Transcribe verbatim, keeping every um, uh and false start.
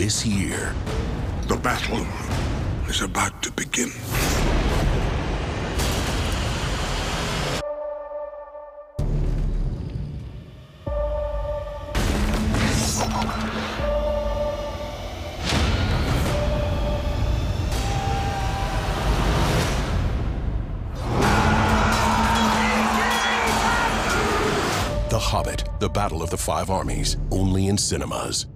this year. The battle is about to begin. The Hobbit, The Battle of the Five Armies, only in cinemas.